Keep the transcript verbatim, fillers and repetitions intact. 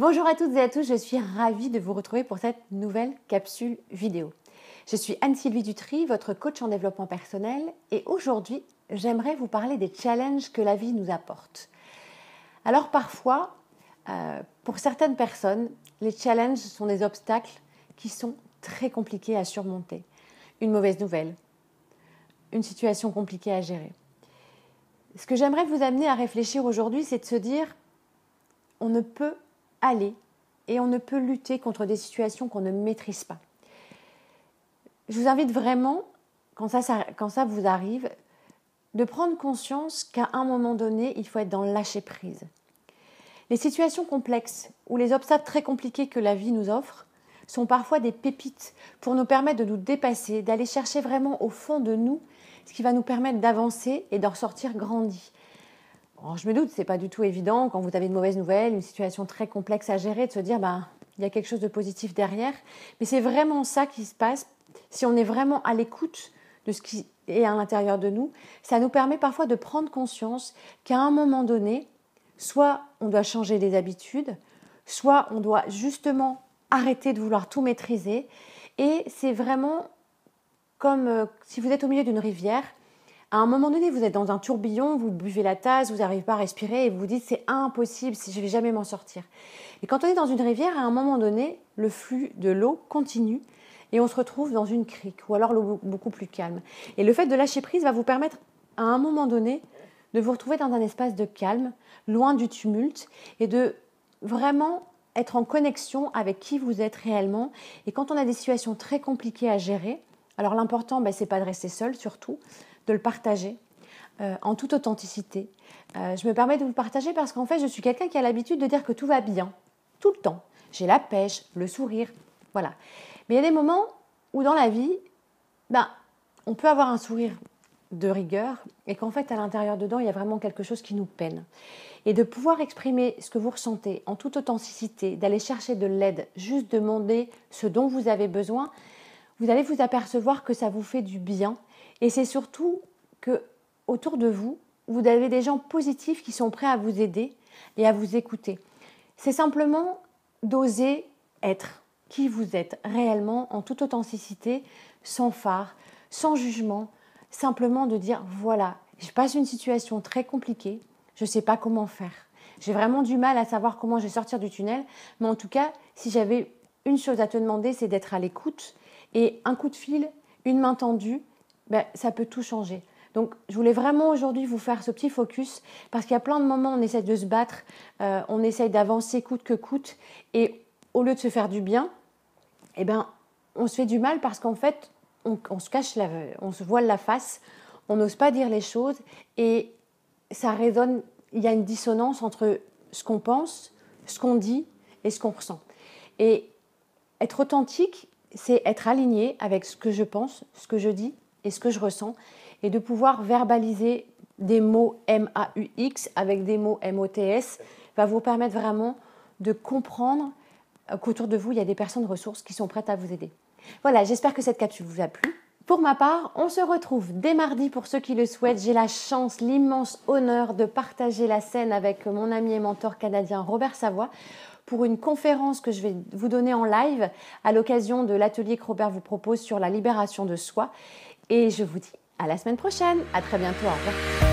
Bonjour à toutes et à tous, je suis ravie de vous retrouver pour cette nouvelle capsule vidéo. Je suis Anne-Sylvie Dutry, votre coach en développement personnel, et aujourd'hui, j'aimerais vous parler des challenges que la vie nous apporte. Alors parfois, euh, pour certaines personnes, les challenges sont des obstacles qui sont très compliqués à surmonter. Une mauvaise nouvelle, une situation compliquée à gérer. Ce que j'aimerais vous amener à réfléchir aujourd'hui, c'est de se dire on ne peut aller et on ne peut lutter contre des situations qu'on ne maîtrise pas. Je vous invite vraiment, quand ça, ça, quand ça vous arrive, de prendre conscience qu'à un moment donné, il faut être dans le lâcher-prise. Les situations complexes ou les obstacles très compliqués que la vie nous offre sont parfois des pépites pour nous permettre de nous dépasser, d'aller chercher vraiment au fond de nous ce qui va nous permettre d'avancer et d'en sortir grandi. Alors, je me doute, ce n'est pas du tout évident quand vous avez de mauvaises nouvelles, une situation très complexe à gérer, de se dire bah, il y a quelque chose de positif derrière. Mais c'est vraiment ça qui se passe. Si on est vraiment à l'écoute de ce qui est à l'intérieur de nous, ça nous permet parfois de prendre conscience qu'à un moment donné, soit on doit changer des habitudes, soit on doit justement arrêter de vouloir tout maîtriser. Et c'est vraiment comme euh, si vous êtes au milieu d'une rivière. À un moment donné, vous êtes dans un tourbillon, vous buvez la tasse, vous n'arrivez pas à respirer et vous vous dites « c'est impossible, je ne vais jamais m'en sortir ». Et quand on est dans une rivière, à un moment donné, le flux de l'eau continue et on se retrouve dans une crique ou alors l'eau beaucoup plus calme. Et le fait de lâcher prise va vous permettre à un moment donné de vous retrouver dans un espace de calme, loin du tumulte et de vraiment être en connexion avec qui vous êtes réellement. Et quand on a des situations très compliquées à gérer, alors l'important, ben, c'est pas de rester seul surtout, de le partager euh, en toute authenticité. Euh, je me permets de vous le partager parce qu'en fait, je suis quelqu'un qui a l'habitude de dire que tout va bien, tout le temps. J'ai la pêche, le sourire, voilà. Mais il y a des moments où dans la vie, ben, on peut avoir un sourire de rigueur et qu'en fait, à l'intérieur dedans, il y a vraiment quelque chose qui nous peine. Et de pouvoir exprimer ce que vous ressentez en toute authenticité, d'aller chercher de l'aide, juste demander ce dont vous avez besoin, vous allez vous apercevoir que ça vous fait du bien. Et c'est surtout que autour de vous, vous avez des gens positifs qui sont prêts à vous aider et à vous écouter. C'est simplement d'oser être qui vous êtes réellement, en toute authenticité, sans fard, sans jugement, simplement de dire « voilà, je passe une situation très compliquée, je ne sais pas comment faire. J'ai vraiment du mal à savoir comment je vais sortir du tunnel, mais en tout cas, si j'avais une chose à te demander, c'est d'être à l'écoute. Et un coup de fil, une main tendue, ben, ça peut tout changer. » Donc, je voulais vraiment aujourd'hui vous faire ce petit focus parce qu'il y a plein de moments où on essaie de se battre, euh, on essaie d'avancer coûte que coûte et au lieu de se faire du bien, eh ben, on se fait du mal parce qu'en fait, on, on se cache, la, on se voile la face, on n'ose pas dire les choses et ça résonne, il y a une dissonance entre ce qu'on pense, ce qu'on dit et ce qu'on ressent. Et être authentique, c'est être aligné avec ce que je pense, ce que je dis et ce que je ressens, et de pouvoir verbaliser des mots M A U X avec des mots M O T S va vous permettre vraiment de comprendre qu'autour de vous, il y a des personnes ressources qui sont prêtes à vous aider. Voilà, j'espère que cette capsule vous a plu. Pour ma part, on se retrouve dès mardi pour ceux qui le souhaitent. J'ai la chance, l'immense honneur de partager la scène avec mon ami et mentor canadien Robert Savoie pour une conférence que je vais vous donner en live à l'occasion de l'atelier que Robert vous propose sur la libération de soi. Et je vous dis à la semaine prochaine. À très bientôt. Au revoir.